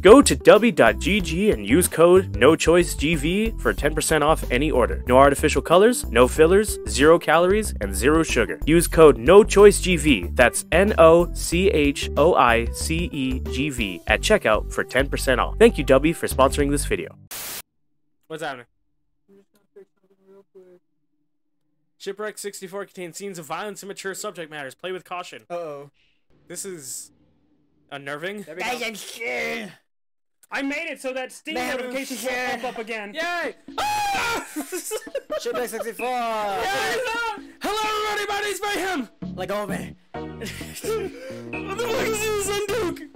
Go to Dubby.gg and use code NOCHOICEGV for 10% off any order. No artificial colors, no fillers, 0 calories, and 0 sugar. Use code NOCHOICEGV, that's NOCHOICEGV, at checkout for 10% off. Thank you, Dubby, for sponsoring this video. What's happening? Shipwreck 64 contains scenes of violence and mature subject matters. Play with caution. Uh-oh. This is unnerving. I made it so that Steam notifications won't pop up again. Yay! Ah! Shipwreck 64! Yes! Hello everybody, my name's Mayhem! Let go of me. What the fuck is this, Unduke?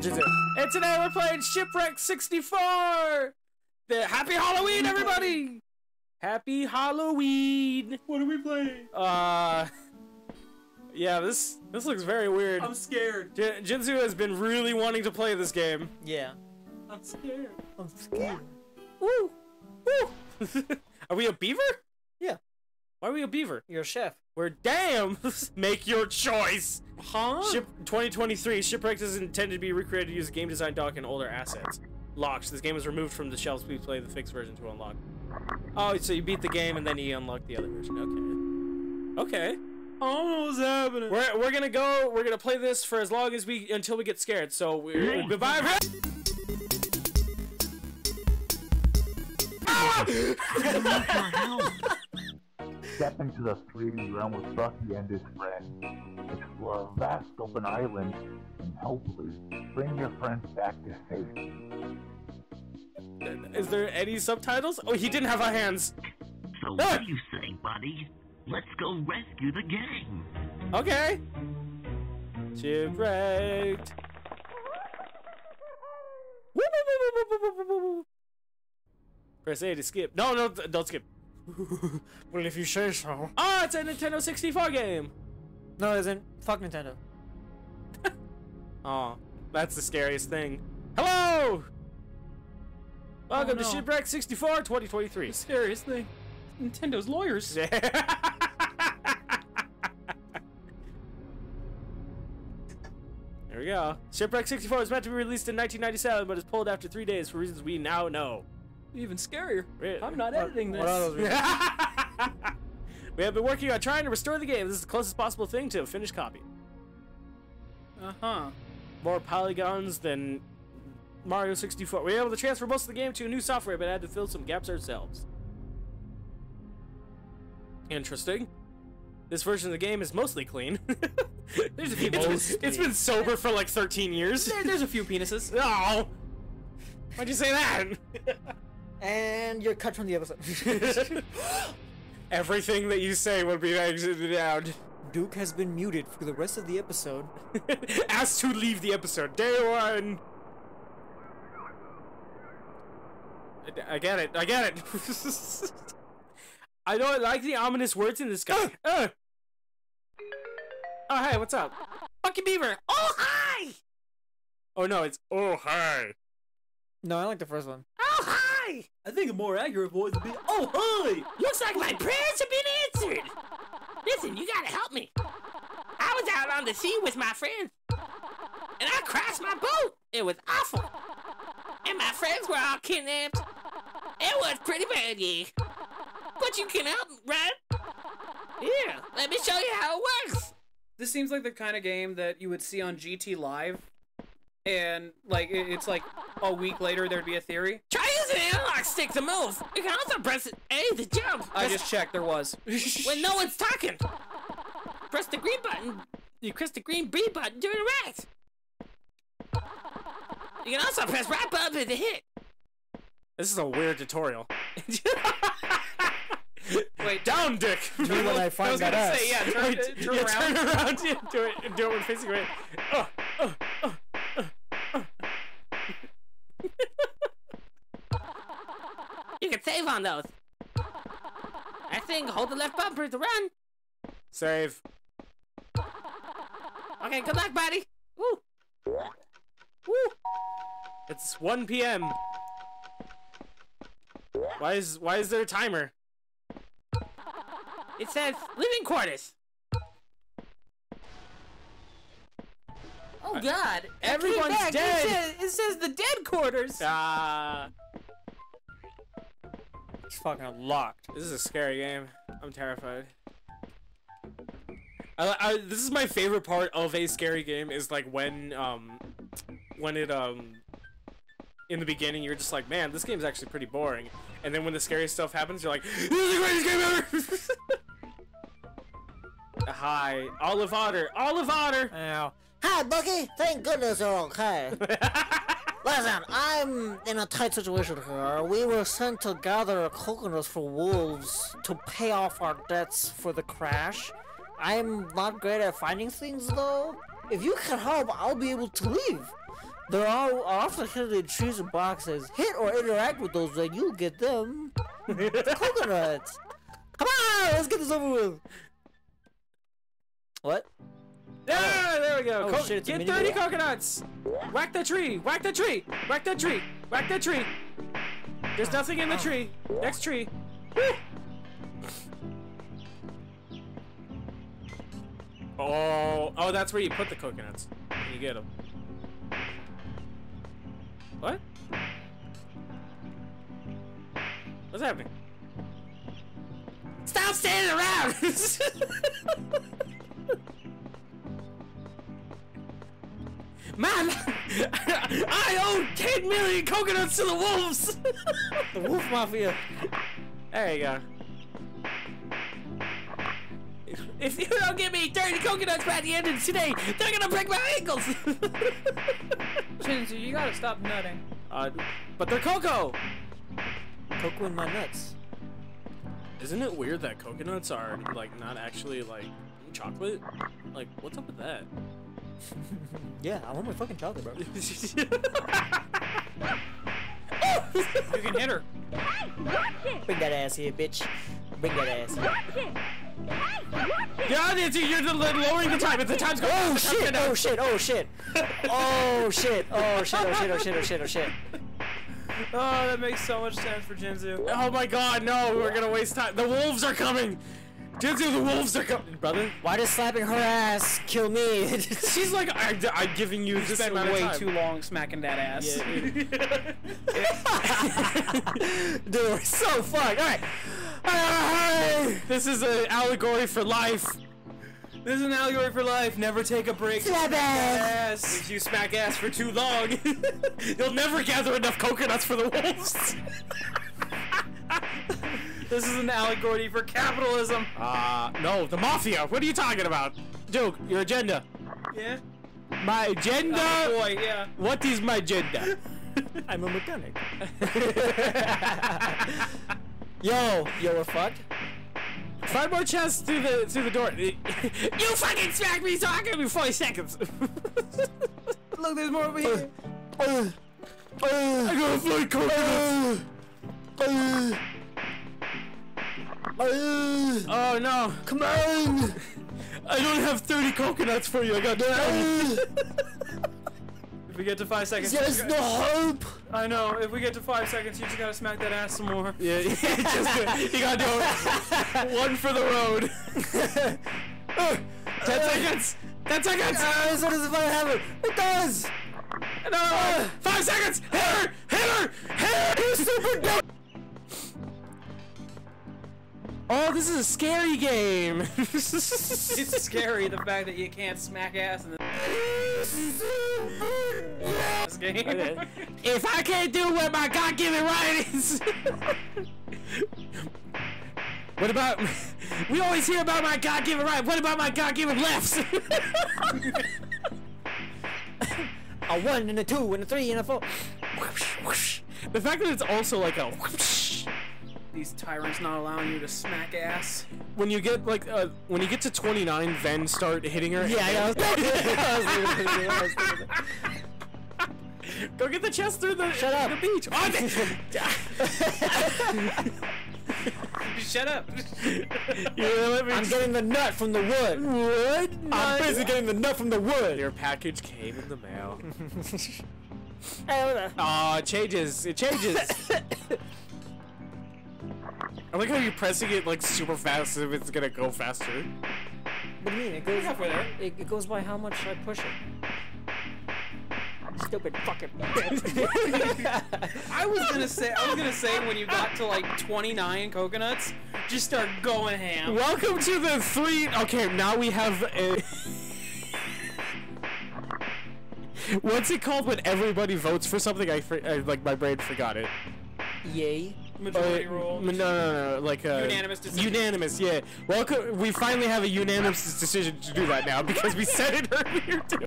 Jinzu. And today we're playing Shipwreck 64! Happy Halloween, everybody! Happy Halloween! What are we playing? Yeah, this looks very weird. I'm scared. Jinzu has been really wanting to play this game. Yeah. I'm scared. I'm scared. Woo! Woo! Are we a beaver? Yeah. Why are we a beaver? You're a chef. We're damn! Make your choice! Huh? 2023, Shipwreck is intended to be recreated to use game design doc and older assets. Locked. This game was removed from the shelves. Please play the fixed version to unlock. Oh, so you beat the game and then you unlock the other version. Okay. Okay. Almost happening. We're gonna go. We're gonna play this for as long as until we get scared. So we're goodbye. Step into the 3D realm with Bucky and his friend. Explore a vast open island and hopefully bring your friends back to safety. Is there any subtitles? Oh, he didn't have our hands. So what do you say, buddy? Let's go rescue the gang. Okay. Shipwrecked. Press A to skip. No, no, don't skip. Well, if you say so. Oh, it's a Nintendo 64 game. No, it isn't. Fuck Nintendo. Oh, that's the scariest thing. Hello. Welcome to Shipwreck 64 2023. The scariest thing. Nintendo's lawyers. There we go. Shipwreck 64 was meant to be released in 1997, but is pulled after 3 days for reasons we now know. Even scarier. I'm not editing this. We have been working on trying to restore the game. This is the closest possible thing to a finished copy. Uh-huh. More polygons than Mario 64. We were able to transfer most of the game to new software, but had to fill some gaps ourselves. Interesting. This version of the game is mostly clean. There's a few it's been sober for like 13 years. There's a few penises. Oh! Why'd you say that? And you're cut from the episode. Everything that you say will be exited out. Duke has been muted for the rest of the episode. Asked to leave the episode. Day 1! I get it. I get it. I don't like the ominous words in this guy. Oh, hey, what's up? Fucking beaver. Oh, hi! Oh, no, it's oh, hi. No, I like the first one. Oh, hi! I think a more accurate voice would be oh, hi! Looks like my prayers have been answered. Listen, you gotta help me. I was out on the sea with my friends, and I crashed my boat. It was awful. And my friends were all kidnapped. It was pretty bad, yeah. But you can help, right? Yeah, let me show you how it works. This seems like the kind of game that you would see on GT Live, and like it's like a week later there'd be a theory. Try using the analog stick to move. You can also press A to jump. I just checked. There was. When no one's talking, press the green button. You press the green B button to interact. You can also press right button to hit. This is a weird tutorial. Wait, down, dick. Do when I find that ass. Say, yeah, turn around. Yeah, do it when facing away. You can save on those. I think hold the left bumper to run. Save. Okay, good luck, buddy. Woo. Woo. It's 1 p.m. Why is there a timer? It says living quarters. Oh God! Everyone's dead. It says the dead quarters. Ah. It's fucking locked. This is a scary game. I'm terrified. This is my favorite part of a scary game, is like when in the beginning you're just like, man, this game's actually pretty boring, and then when the scary stuff happens, you're like, this is the greatest game ever. Hi, Olive Otter. Olive Otter. Ow. Hi, Bucky. Thank goodness you're okay. Listen, I'm in a tight situation here. We were sent to gather coconuts for wolves to pay off our debts for the crash. I'm not great at finding things, though. If you can help, I'll be able to leave. There are often hidden trees and boxes. Hit or interact with those, and you'll get them. Coconuts! Come on! Let's get this over with! What? Ah, there we go! Oh, shit, get 30 coconuts! Whack the tree! Whack the tree! Whack the tree! Whack the tree! There's nothing in the tree! Next tree! Woo! Oh, oh, that's where you put the coconuts. And you get them. What? What's happening? Stop standing around! Man, I owe 10 million coconuts to the wolves! The wolf mafia. There you go. If you don't give me 30 coconuts by the end of today, they're gonna break my ankles! Jinzu, you gotta stop nutting. But they're cocoa! Cocoa in my nuts. Isn't it weird that coconuts are, like, not actually, like, chocolate? Like, what's up with that? Yeah, I want my fucking chocolate, bro. You can hit her. Hey, watch it! Bring that ass here, bitch. Bring that ass here. Watch it! Yeah, Nancy, you're lowering the time. If the time's going, oh shit! Oh shit! Oh shit! Oh shit! Oh shit! Oh shit! Oh shit! Oh shit! Oh shit! Oh, that makes so much sense for Jinzu. Oh my God, no! We're gonna waste time. The wolves are coming. Jinzu, the wolves are coming, brother. Why does slapping her ass kill me? She's like, I'm giving you just way too long smacking that ass. Yeah. Dude, we're so fucked. All right. This is an allegory for life. This is an allegory for life. Never take a break. Smack ass. If you smack ass for too long, you'll never gather enough coconuts for the wolves. This is an allegory for capitalism. No, the mafia. What are you talking about? Dude, your agenda. Yeah? My agenda? Oh boy, yeah. What is my agenda? I'm a mechanic. Yo, we're fucked. 5 more chests through the door. You fucking smacked me, so I give you 40 seconds. Look, there's more over here. I gotta fight coconuts. Oh no! Come on! I don't have 30 coconuts for you. I got down. If we get to 5 seconds, there's no hope. I know. If we get to 5 seconds, you just gotta smack that ass some more. Yeah, just you gotta do it. One for the road. 10 seconds. 10 seconds. What does the fire happen? It does. No. 5 seconds. Hit her! Hit her! Hit her! You super dope. Oh, this is a scary game! It's scary, the fact that you can't smack ass in this game. Okay. If I can't do what my God-given right is... What about... We always hear about my God-given right, what about my God-given lefts? A 1 and a 2 and a 3 and a 4. The fact that it's also like a... These tyrants not allowing you to smack ass. When you get like, when you get to 29, then start hitting her. Yeah, go get the chest through the beach. Shut up. I'm getting the nut from the wood. I'm busy getting the nut from the wood. Your package came in the mail. Aw, it changes. It changes. I like how you're pressing it like super fast as if it's gonna go faster. What do you mean? It goes by how much I push it. stupid fucking bitch. I was gonna say when you got to like 29 coconuts, just start going ham. Welcome to the three. Okay, now we have a. What's it called when everybody votes for something? I my brain forgot it. Yay. Majority rule. No, like a unanimous decision. Unanimous, yeah. Welcome. We finally have a unanimous decision to do right now because we said it earlier. Too.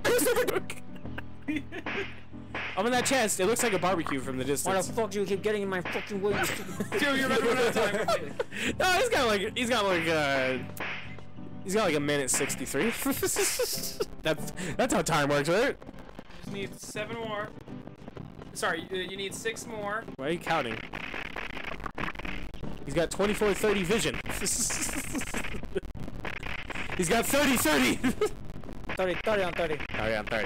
I'm in that chest. It looks like a barbecue from the distance. Why the fuck do you keep getting in my fucking way? Dude, you're running out of time. No, he's got like a minute 63. That's how time works, right? Just need 7 more. Sorry, you need 6 more. Why are you counting? He's got 24-30 vision. He's got 30-30! 30-30 on 30. 30 on 30.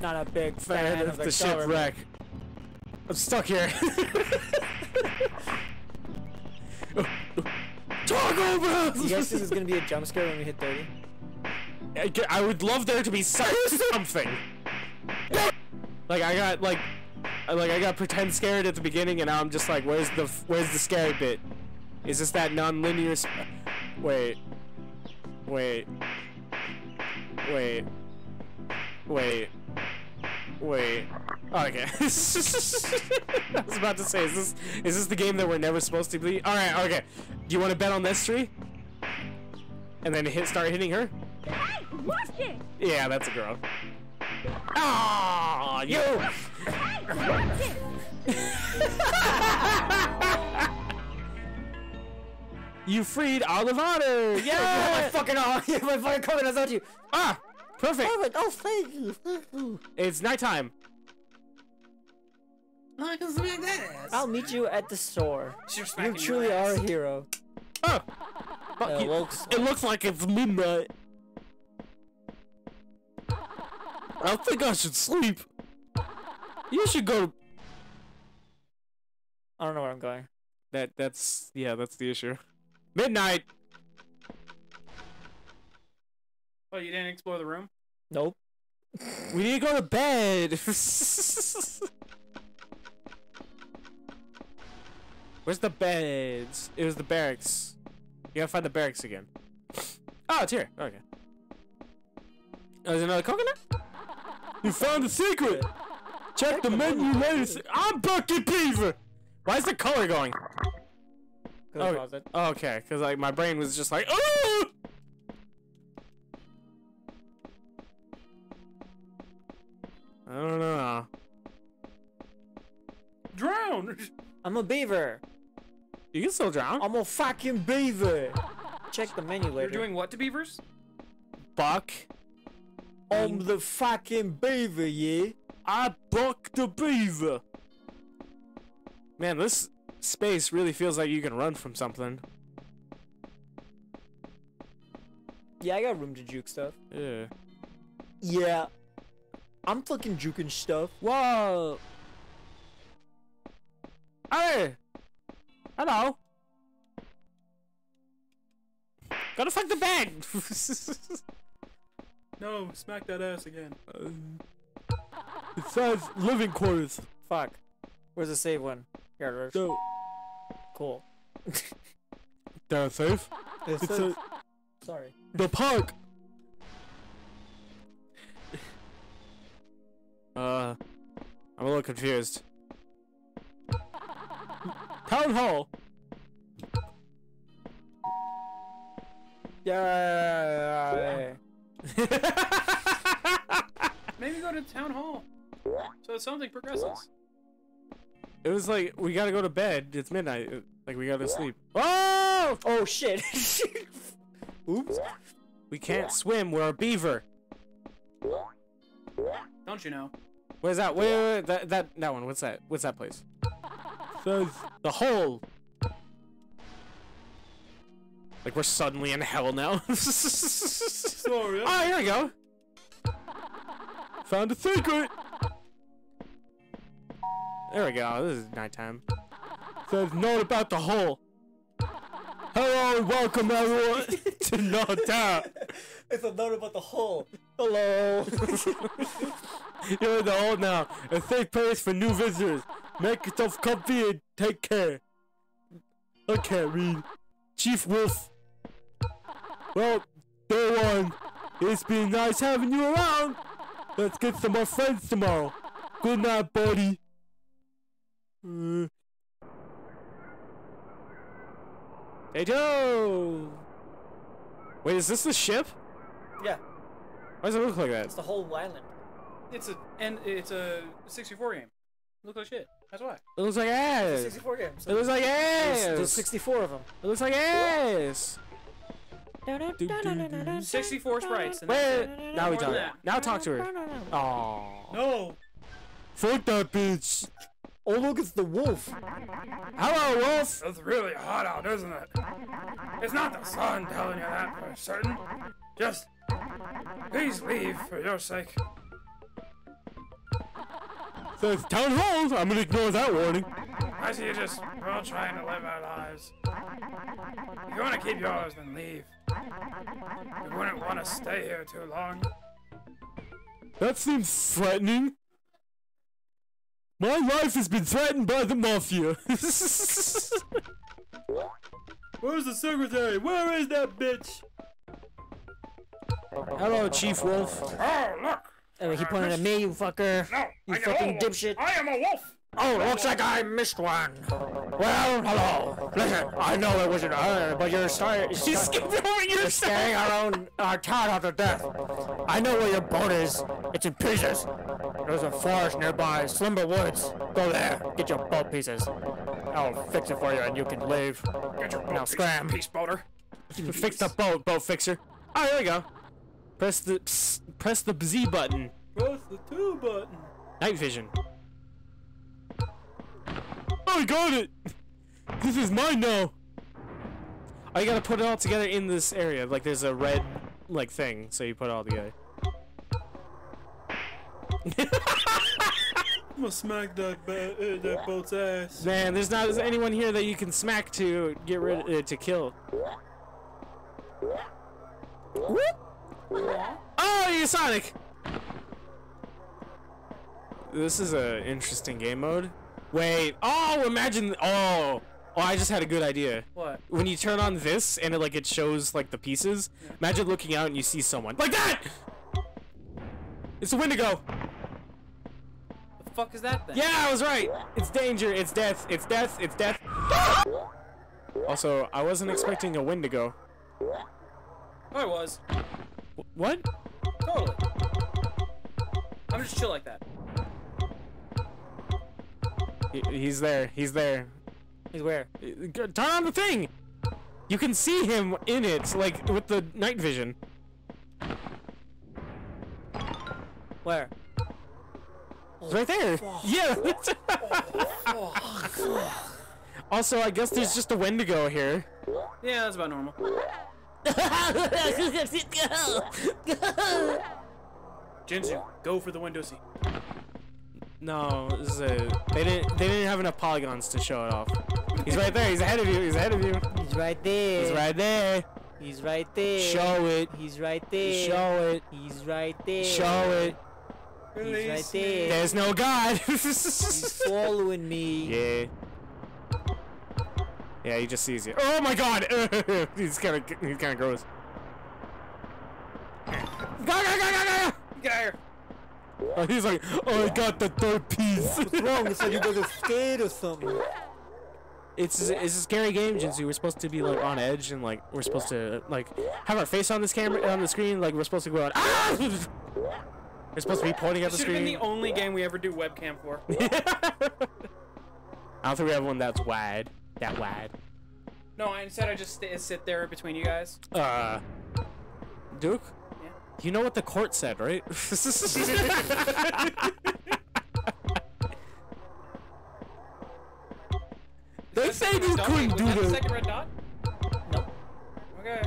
Not a big fan of the shipwreck. I'm stuck here. Talk over! Do you guys think this is going to be a jump scare when we hit 30? I would love there to be something. Like, I got pretend scared at the beginning, and now I'm just like, where's the scary bit? Is this that non-linear? Wait. Oh, okay. I was about to say, is this the game that we're never supposed to be? All right, okay. Do you want to bet on this tree? And then start hitting her? Hey, watch it! Yeah, that's a girl. Ah, oh, you. You freed Olive Otter! Yeah! My fucking coconut's out to you! Ah! Perfect! Oh, thank you! It's nighttime. I'll meet you at the store. You truly are a hero. Oh! It looks like it's midnight. I think I should sleep. You should go. I don't know where I'm going. That's the issue. Midnight. Oh, you didn't explore the room? Nope. We need to go to bed. Where's the beds? It was the barracks. You gotta find the barracks again. Oh, it's here. Okay. Oh, there's another coconut? You found the secret! Check the menu later. I'm Bucky Beaver! Why is the color going? Oh, okay, because like my brain was just like, oh! I don't know. Drown! I'm a beaver. You can still drown. I'm a fucking beaver. Check the menu later. You're doing what to beavers? Buck. I'm the fucking beaver, yeah? I bucked the beaver! Man, this space really feels like you can run from something. Yeah, I got room to juke stuff. Yeah. Yeah. I'm fucking juking stuff. Whoa! Hey! Hello! Gotta fuck the bed! No, smack that ass again. It says living quarters. Fuck. Where's the save one? Here it is. Cool. They're safe? It's safe. Sorry. The park! I'm a little confused. Town hall! Yeah. Maybe go to town hall. So something progresses. It was like we gotta go to bed. It's midnight. Like we gotta sleep. Oh! Oh shit! Oops. We can't swim. We're a beaver. Don't you know? Where's that? Wait. That one. What's that? What's that place? The hole. Like we're suddenly in hell now. Sorry. Oh, here we go. Found a secret. There we go. This is nighttime. Says note about the hole. Hello, welcome everyone to No Doubt. It's a note about the hole. Hello. You're in the hole now. A safe place for new visitors. Make yourself comfy and take care. I can't read. Chief Wolf. Well, day one. It's been nice having you around. Let's get some more friends tomorrow. Good night, buddy. Hey, Joe! Wait, is this the ship? Yeah. Why does it look like that? It's the whole island. It's a 64 game. It looks like shit. That's why. It looks like ass. It's a 64 game. So it looks like ass. There's 64 of them. It looks like ass. 64 sprites. And wait, now we talk. Now talk to her. Oh. No. Fuck that bitch. Oh, look, it's the wolf. Hello, wolf. It's really hot out, isn't it? It's not the sun telling you that for certain. Just please leave for your sake. Says town halls. I'm gonna ignore that warning. I see you just, we're all trying to live our lives. If you want to keep yours, then leave. You wouldn't want to stay here too long. That seems threatening. My life has been threatened by the mafia. Where's the secretary? Where is that bitch? Hello, Chief Wolf. Oh, look! Oh, he pointed at me, you fucker. No, you fucking dipshit. I am a wolf! Oh, looks like I missed one. Well, hello. Listen, I know it wasn't her, but you're starting. She skipped over your scaring our own town after death. I know where your boat is. It's in pieces. There's a forest nearby, Slumber Woods. Go there. Get your boat pieces. I'll fix it for you, and you can leave. Get your boat. Now scram. Peace, boater. Fix the boat, boat fixer. Oh, there we go. Press the Z button. Press the 2 button. Night vision. Oh, I got it! This is mine now! Oh, you gotta put it all together in this area. Like, there's a red, like, thing, so you put it all together. I'm gonna smack that boat's ass. Man, there's not anyone here that you can smack to get rid to kill. Oh, you're Sonic! This is an interesting game mode. Wait, oh, imagine, oh, oh, I just had a good idea. What? When you turn on this and it, like, it shows, like, the pieces, yeah. Imagine looking out and you see someone. Like that! It's a Wendigo. The fuck is that then? Yeah, I was right. It's danger, it's death, it's death, it's death. Also, I wasn't expecting a Wendigo. I was. What? Totally. I'm just chill like that. He's there. He's there. He's where? Turn on the thing! You can see him in it, like, with the night vision. Where? He's right there! Oh, yeah! Oh, also, I guess there's just a Wendigo here. Yeah, that's about normal. Jinzu, go for the window seat. No, this is they didn't have enough polygons to show it off. He's right there. He's ahead of you. He's ahead of you. He's right there. He's right there. He's right there. Show it. He's right there. Show it. He's right there. Show it. He's right there. There's no God. He's following me. Yeah. Yeah, he just sees you. Oh my God! he's kind of gross. Go go go go go! Get out of here. Oh, he's like, oh, I got the third piece. What's wrong? It's like you guys are scared or something. It's a scary game, Jinzu. We're supposed to be like on edge and like we're supposed to like have our face on this camera on the screen. Like we're supposed to go out. Ah! We're supposed to be pointing at the screen. This should have been the only game we ever do webcam for. I don't think we have one that's wide. That wide. No, instead I just sit there between you guys. Duke. You know what the court said, right? They say you couldn't do this. Second red dot? Nope. Okay.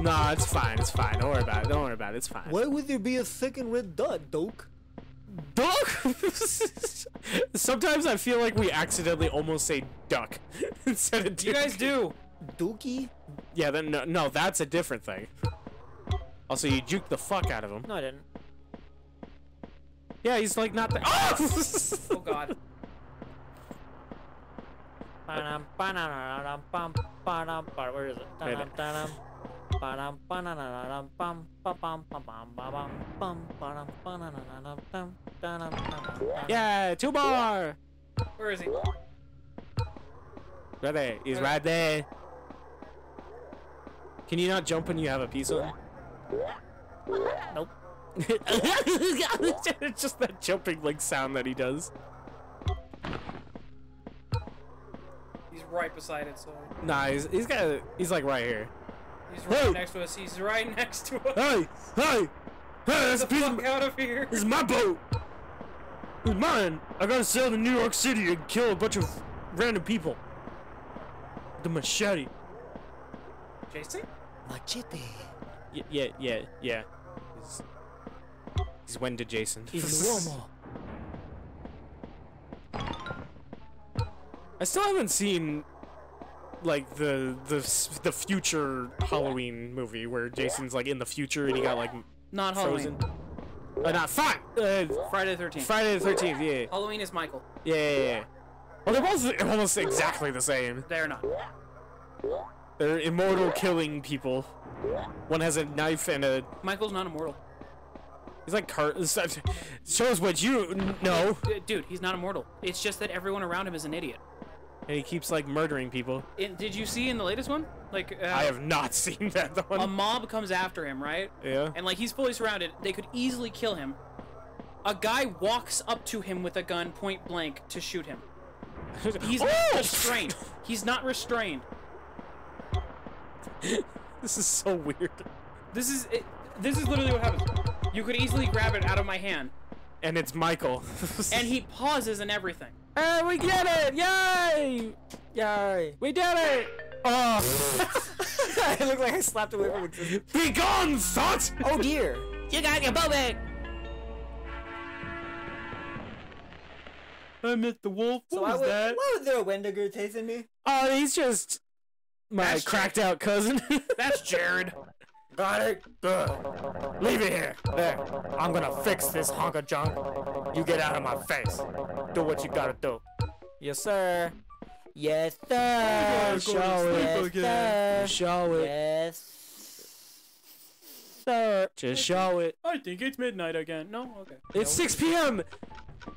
Nah, it's fine. It's fine. Don't worry about it. Don't worry about it. It's fine. Why would there be a second red dot, Duke? Duck. Sometimes I feel like we accidentally almost say duck instead of duke. You guys do. Dookie? Yeah. Then no, that's a different thing. Also, you juked the fuck out of him. No, I didn't. Yeah, he's like not there. Oh! Oh god. Where is it? Right. Yeah, 2 bar. Where is he? Right there. He's right there. Can you not jump when you have a piece of him? Nope. It's just that jumping like sound that he does. He's right beside it, so. Nah, he's like right here. He's right next to us. He's right next to us. Hey, hey, hey! That's a piece of out of here. This is my boat. It's mine. I gotta sail to New York City and kill a bunch of random people. The machete. Jason? Machete. Yeah. He's Wendigo Jason. He's Womo. I still haven't seen, like, the future Halloween movie where Jason's like in the future and he got like not frozen. Halloween. Not fine. Friday the 13th. Friday the 13th. Yeah. Halloween is Michael. Yeah. Well, they're both almost exactly the same. They're not. They're immortal killing people. One has a knife and a. Michael's not immortal. He's like shows what you know. Dude, he's not immortal. It's just that everyone around him is an idiot. And he keeps like murdering people. Did you see in the latest one? Like I have not seen that one. A mob comes after him, right? Yeah. And like he's fully surrounded. They could easily kill him. A guy walks up to him with a gun point blank to shoot him. He's not restrained. He's not restrained. This is so weird. This is it. This is literally what happens. You could easily grab it out of my hand. And it's Michael. And he pauses and everything. Hey, we get it! Yay! Yay! We did it! Oh! I look like I slapped away from existence. Be gone, thought! Oh dear! You got your bow back! I met the wolf. What was that? Why was there a Wendigo chasing me? Oh, he's just my cracked-out cousin. That's Jared. Got it? Good. Leave it here. There. I'm gonna fix this hunk of junk. You get out of my face. Do what you gotta do. Yes, sir. Yes, sir. Show it. Yes, sir. Just show it. I think it's midnight again. No? Okay. It's 6 p.m.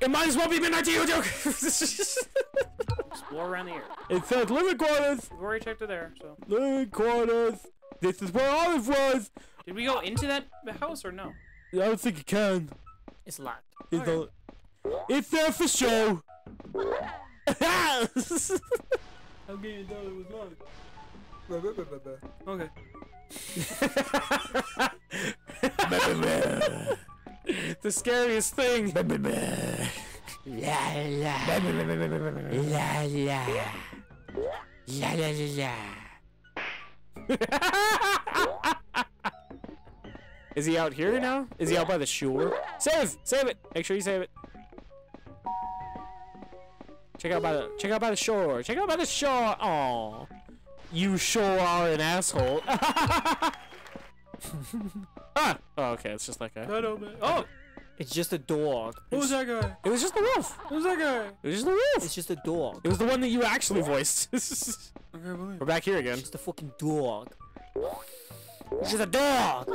It might as well be midnight to you, Duke. Explore around the air. It says living quarters. We've already checked it there, so. Living quarters. This is where Olive was! Did we go into that house or no? I don't think you can. It's locked. It's there for show! How can you tell it was locked? Okay. The scariest thing! La la. La la. La la la. Is he out here now? Is he out by the shore? Save! Save it! Make sure you save it. Check out by the shore. Check out by the shore. Aw. You sure are an asshole. Ah! Oh, okay, it's just that guy. Oh! It's just a dog. Who was that guy? It was just the wolf! Who was that guy? It was just the wolf! It's just a dog. It was the one that you actually voiced. We're back here again. It's just a fucking dog. It's just a dog!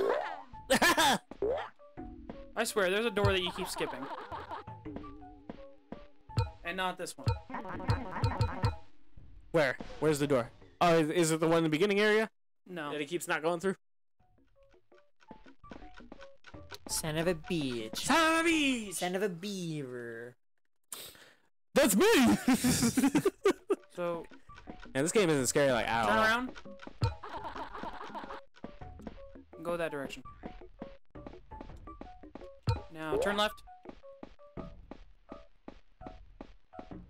I swear, there's a door that you keep skipping. And not this one. Where? Where's the door? Oh, is it the one in the beginning area? No. That he keeps not going through? Son of a bitch. Son of a bitch! Son of a beaver. That's me! So... And this game isn't scary like at all. Turn around. Go that direction. Now turn left.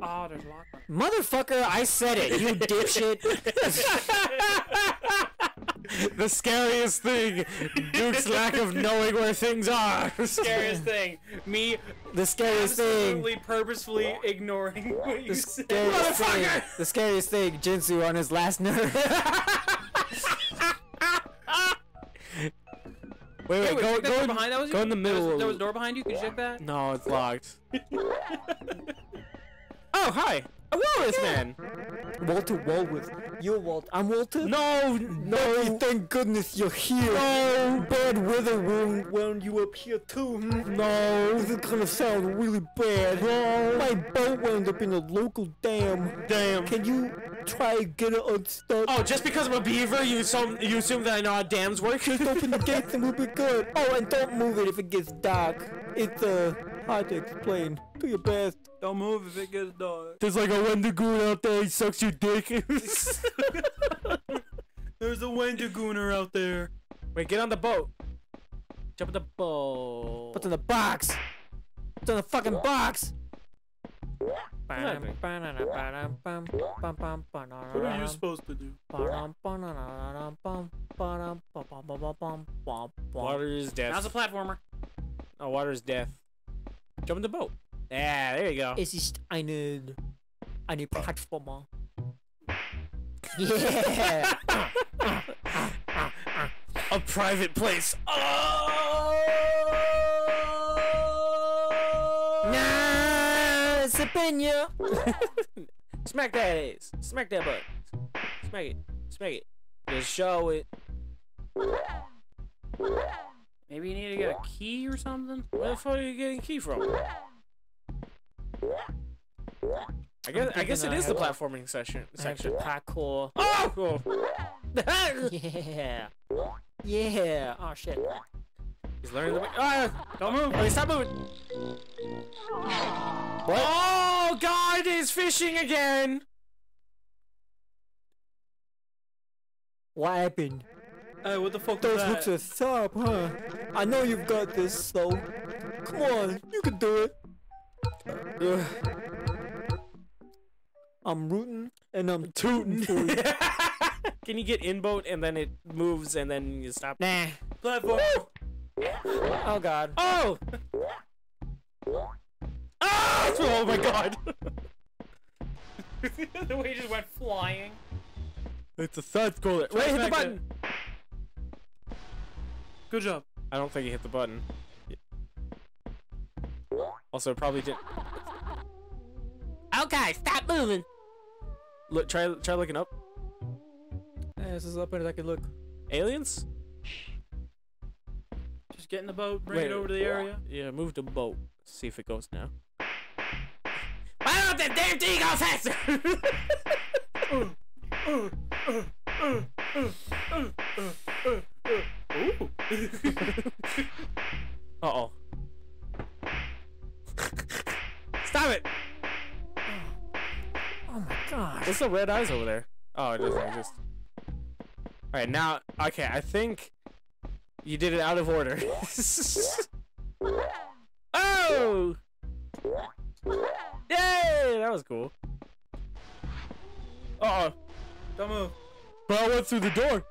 Oh, there's a lock. Motherfucker, I said it, you dipshit. The scariest thing, Duke's lack of knowing where things are. The scariest thing, me. The scariest absolutely thing, purposefully ignoring what you said. Motherfucker! Thing, the scariest thing, Jinzu on his last nerve. Wait, go behind. That was you? Go in the middle. There was a door behind you. Could you check that? No, it's locked. Oh, hi. Walrus man. Walter Walworth. You're Walter. I'm Walter. No. Bucky, thank goodness you're here. No. Bad weather will wound you up here too. No. This is gonna sound really bad. No. My boat wound up in a local dam. Damn. Can you try and get it unstuck? Oh, just because I'm a beaver, you assume that I know how dams work? Just open the gates and we'll be good. Oh, and don't move it if it gets dark. It's hard to explain. Do your best. Don't move if it gets dark. There's like a Wendigo out there. He sucks your dick. There's a Wendigooner out there. Wait, get on the boat. Jump in the boat. What's in the box? What's in the fucking box? What are you supposed to do? Water is death. Now's a platformer. Oh, water is death. Jump in the boat. Yeah, there you go. Es ist eine Plattformer. Yeah. A private place. Oh! Nah, it's a pena. Smack that ass. Smack that butt. Smack it. Smack it. Just show it. Maybe you need to get a key or something? Where the fuck are you getting a key from? I guess it is the platforming section. Parkour. Oh! Cool. Yeah. Yeah. Oh shit. He's learning the way. Oh, don't move. Oh, stop moving. What? Oh God! He's fishing again. What happened? Hey, what the fuck? Those hooks are sharp, huh? I know you've got this, so come on, you can do it. I'm rooting and I'm tooting for you. Can you get in boat and then it moves and then you stop? Nah. Platform. Oh God. Oh. Ah! Oh my God. The way he just went flying. It's a side scroller. Wait, hit the button. Good job. I don't think he hit the button. Also, probably didn't. Okay, stop moving. Look, try looking up. Yeah, this is up as I can look. Aliens? Just get in the boat, bring it over to the area. Yeah, move the boat. See if it goes now. Why don't this damn thing go faster? Uh oh. Stop it! Oh my gosh. What's the red eyes over there? Oh, it doesn't exist. Alright, now, okay, I think you did it out of order. Oh! Yay! That was cool. Uh-oh. Don't move. But I went through the door.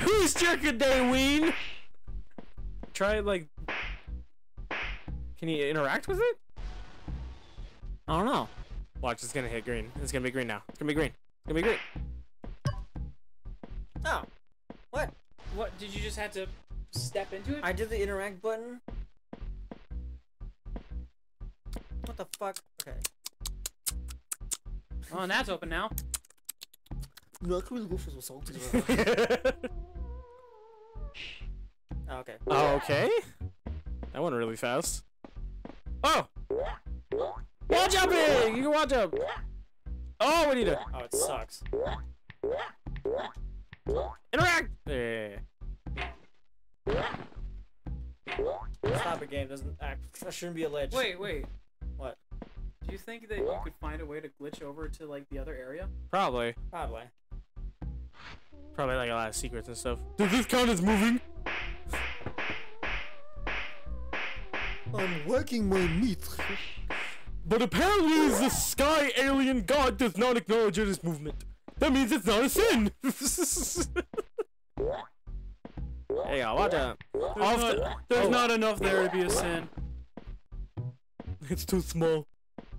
Who's jerking day, ween? Try like. Can you interact with it? I don't know. Watch, it's gonna hit green. It's gonna be green now. It's gonna be green. It's gonna be green. Oh, what? What? Did you just have to step into it? I did the interact button. What the fuck? Okay. Oh, and that's open now. Look who's goofy with salt. Okay. Oh, okay. That went really fast. Oh! Wall jumping! You can wall jump! Oh, what do you do? Oh, it sucks. Interact! Stop a game doesn't act. That shouldn't be a ledge. Wait. What? Do you think that you could find a way to glitch over to, like, the other area? Probably. Probably, like, a lot of secrets and stuff. Does this count as moving? I'm working my meat. But apparently the sky alien god does not acknowledge this movement. That means it's not a sin. Hey, watch out. There's not enough there to be a sin. It's too small.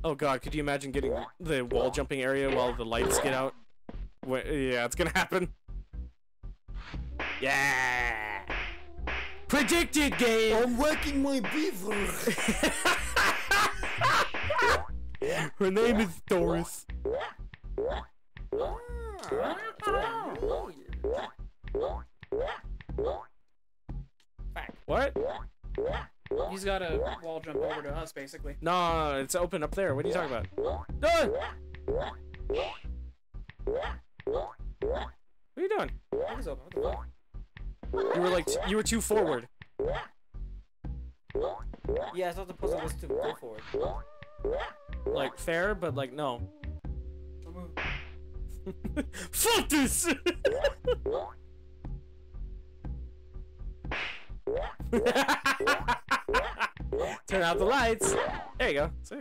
Oh God, could you imagine getting the wall jumping area while the lights get out? Wait, yeah, it's gonna happen. Yeah! Predicted game! I'm whacking my beaver! Her name is Doris. Back. What? He's gotta wall jump over to us, basically. No, it's open up there. What are you talking about? What are you doing? It is open. What the fuck? You were like, you were too forward. Yeah, I thought the puzzle was too forward. Like, fair, but like, no. Fuck this! Turn out the lights. There you go. See?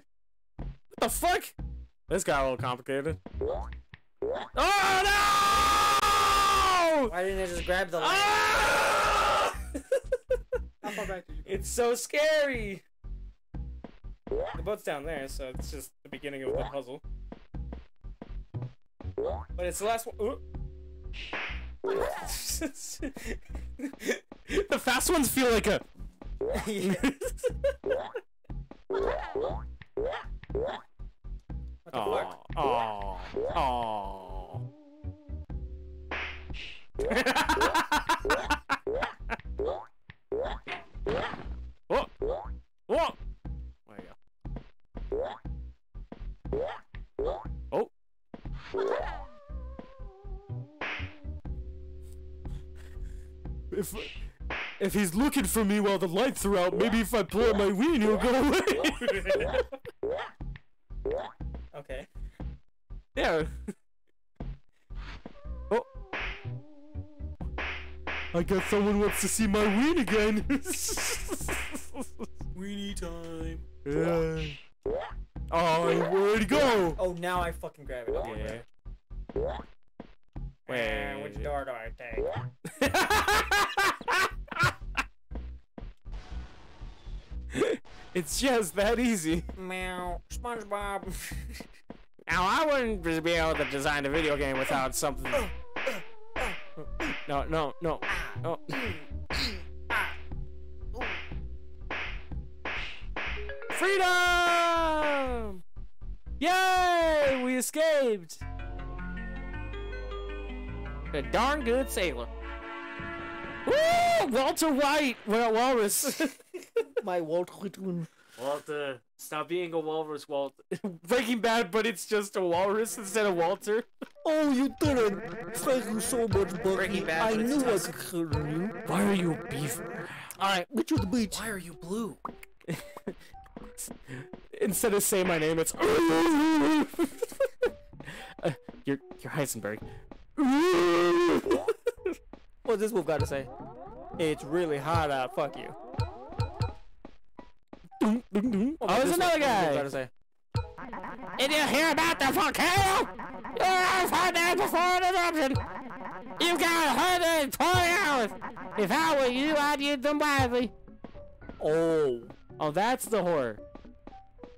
What the fuck? This got a little complicated. Oh no! Why didn't I just grab the light? Ah! How far back did you go? It's so scary! The boat's down there, so it's just the beginning of the puzzle. But it's the last one. The fast ones feel like a... What the fuck? Aww. Aww. Whoa! Whoa! There you go. Oh! If he's looking for me while the lights are out, maybe if I pull out my ween, he'll go away. Okay. Yeah. I guess someone wants to see my ween again. Weenie time. Yeah. Oh, where'd he go? Oh, now I fucking grab it. Okay. Yeah. Wait. Which door do I take? It's just that easy. Meow. SpongeBob. Now, I wouldn't be able to design a video game without something. No, no, no, no. Freedom! Yay! We escaped! A darn good sailor. Woo! Walter White! Well, walrus. My Walter. Walter. Stop being a walrus, Walter. Breaking Bad, but it's just a walrus instead of Walter. Oh, you did it! Thank you so much, Bucky. Breaking Bad, I knew I could kill you. Why are you beaver? Alright, get you to the beach. Why are you blue? Instead of say my name, it's... you're Heisenberg. What's this wolf got to say? It's really hot out, fuck you. Oh, there's another guy! Did you hear about the volcano? You have heard that before an eruption! You got 120 hours! If I were you, I'd use them wisely. Oh. Oh, that's the horror.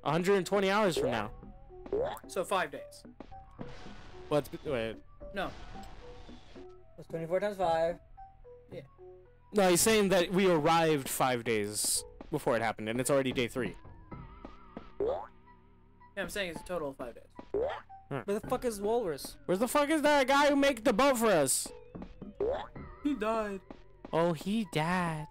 120 hours from now. So 5 days. What's... wait. No. That's 24 times 5. Yeah. No, he's saying that we arrived 5 days before it happened, and it's already day 3. Yeah, I'm saying it's a total of 5 days. Where the fuck is Walrus? Where the fuck is that guy who made the boat for us? He died. Oh, he died.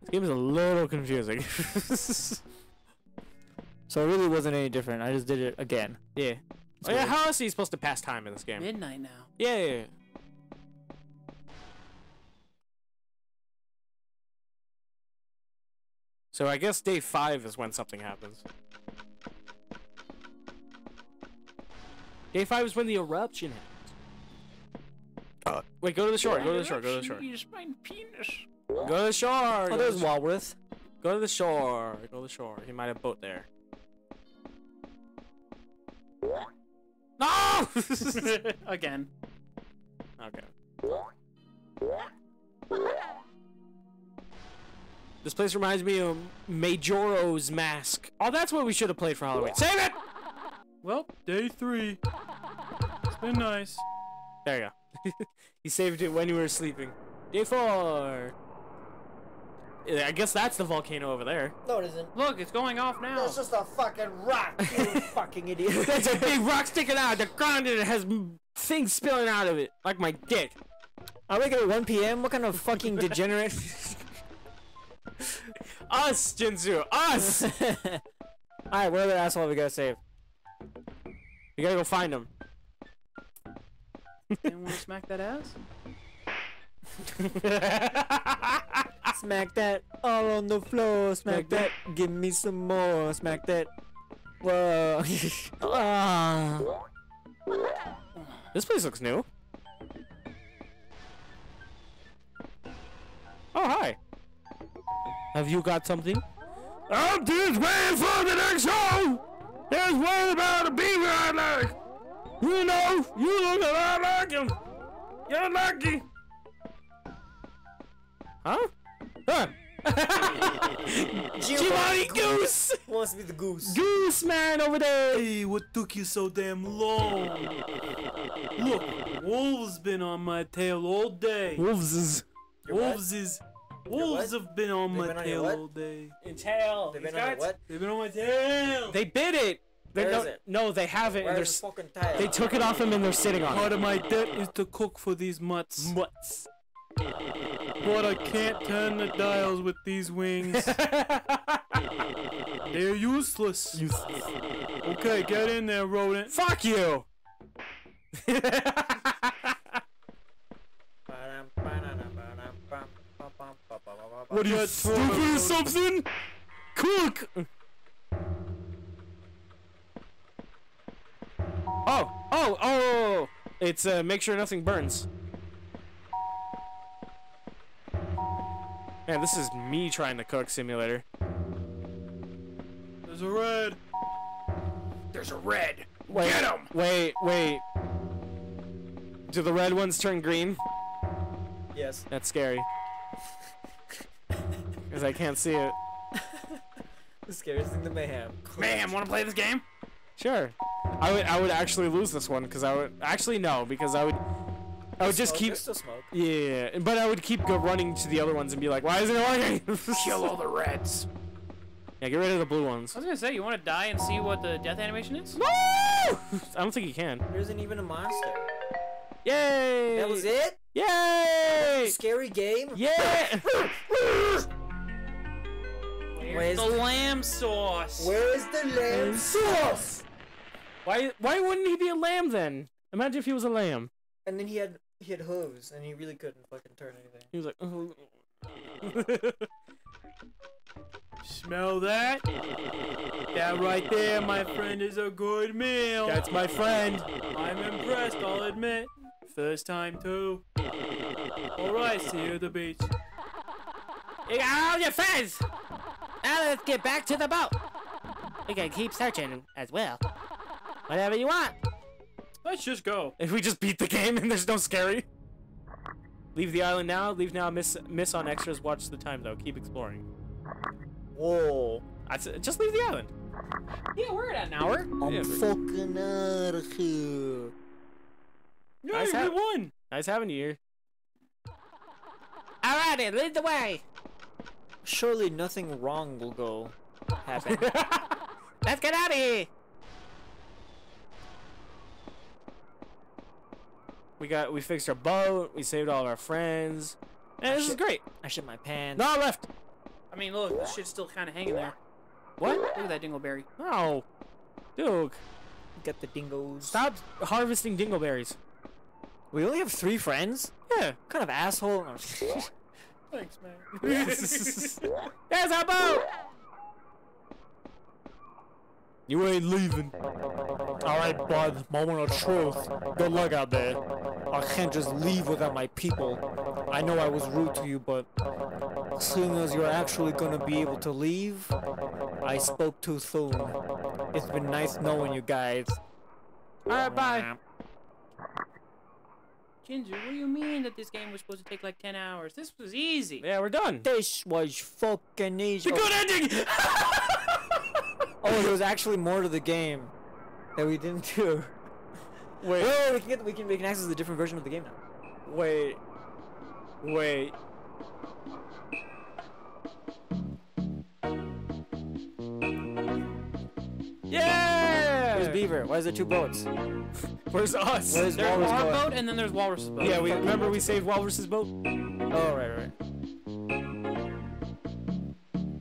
This game is a little confusing. So it really wasn't any different. I just did it again. Yeah. So yeah, how else are you supposed to pass time in this game? Midnight now. Yeah. Yeah. So I guess day 5 is when something happens. Day 5 is when the eruption happens. Wait, go to the shore. Go to the shore. Go to the shore. Go to the shore. Oh, there's Walworth. Go to the shore. Go to the shore. He might have a boat there. No! Again. Okay. This place reminds me of Majora's Mask. Oh, that's what we should have played for Halloween. Save it! Well, day 3. It's been nice. There you go. You saved it when you were sleeping. Day 4. I guess that's the volcano over there. No, it isn't. Look, it's going off now. That's just a fucking rock, you fucking idiot. That's a big rock sticking out. The ground and it has things spilling out of it, like my dick. I wake up at 1 p.m. What kind of fucking degenerate? Us, Jinzu, us. All right, what other asshole we gotta save? We gotta go find him. Anyone wanna smack that ass? Smack that all on the floor. Smack that. Give me some more. Smack that. Whoa. This place looks new. Oh, hi. Have you got something? I'm just waiting for the next show. There's one about a beaver I like. You know, you look a lot like him. You're lucky. Huh? Giovanni Goose! Wants to be the goose. Goose man over there! Hey, what took you so damn long? Look, wolves been on my tail all day. Wolves have been on my tail all day. They've been on my tail! They bit it! No, they haven't. They took it off him and they're sitting on it. Part of my debt is to cook for these mutts. But I can't turn the dials with these wings. They're useless. Okay, get in there, rodent. Fuck you! What are you, stupid or something? Cook! Oh! It's make sure nothing burns. Man, this is me trying to cook simulator. There's a red. There's a red. Wait, get him! Wait. Do the red ones turn green? Yes. That's scary. Because I can't see it. The scariest thing to Mayhem. Mayhem, want to play this game? Sure. I would actually lose this one because I would actually no because I would. I would just keep smoke. Yeah, but I would keep running to the other ones and be like, why isn't it working? Kill all the reds. Yeah, get rid of the blue ones. I was gonna say, you want to die and see what the death animation is? No! I don't think you can. There isn't even a monster. Yay! That was it? Yay! Scary game? Yeah! Where's the lamb sauce? Where is the lamb sauce? Why wouldn't he be a lamb then? Imagine if he was a lamb. And then he had hooves, and he really couldn't fucking turn anything. He was like, oh. Smell that? That right there, my friend, is a good meal. That's my friend. I'm impressed, I'll admit. First time, too. Alright, see you at the beach. Hey, all your friends! Now let's get back to the boat. We can keep searching as well. Whatever you want. Let's just go. If we just beat the game and there's no scary. Leave the island now. Leave now. Miss on extras. Watch the time though. Keep exploring. Whoa. Just leave the island. Yeah, we're at an hour. I'm fucking out of here. Yeah, nice, we won. Nice having you here. Alrighty, lead the way. Surely nothing wrong will happen. Let's get out of here. We fixed our boat, we saved all of our friends. And this is great. I shit my pants. No, left! I mean, look, this shit's still kind of hanging there. What? Look at that dingleberry. No. Duke. Got the dingoes. Stop harvesting dingleberries. We only have 3 friends? Yeah. What kind of asshole. No, thanks, man. There's our boat! You ain't leaving. Alright, bud. Moment of truth. Good luck out there. I can't just leave without my people. I know I was rude to you, but seeing as you're actually gonna be able to leave, I spoke too soon. It's been nice knowing you guys. Alright, bye. Jinzu, what do you mean that this game was supposed to take like 10 hours? This was easy. Yeah, we're done. This was fucking easy. It's a good ending! Oh, there was actually more to the game. that we didn't do. Wait. Wait, we can access the different version of the game now. Wait. Wait. Yeah! Where's Beaver? Why is there two boats? Where's us? Where's Walrus' our boat? And then there's Walrus's boat. Yeah, we remember we saved Walrus's boat? Oh, right.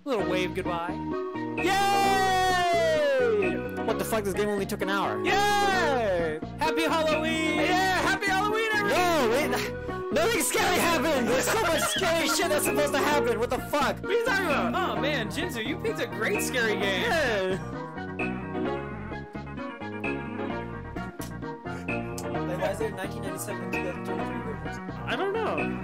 Little wave goodbye. Yay! What the fuck? This game only took an hour. Yay! Happy Halloween! Yeah, happy Halloween, everyone! No, wait, nothing scary happened! There's so much scary shit that's supposed to happen! What the fuck? What are you talking about? Oh man, Jinzu, you picked a great scary game! Yeah! Why is there 1997 to 2023 versions? I don't know.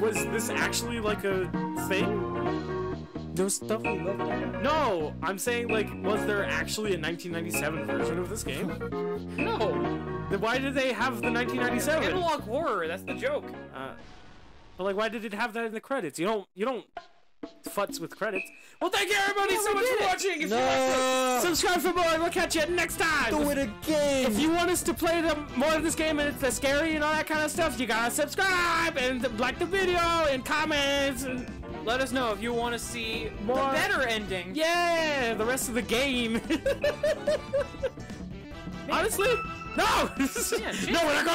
Was this actually like a thing? There was stuff we left out. No, I'm saying like, was there actually a 1997 version of this game? No. Then why did they have the 1997? Analog horror. That's the joke. But like, why did it have that in the credits? You don't futz with credits. Well, thank you everybody so much for watching. If you like this, subscribe for more and we'll catch you next time. Do it again. If you want us to play more of this game and it's scary and all that kind of stuff, you gotta subscribe and like the video and comments. And let us know if you want to see more the better ending. Yeah, the rest of the game. Honestly, no. Yeah, no, we're not going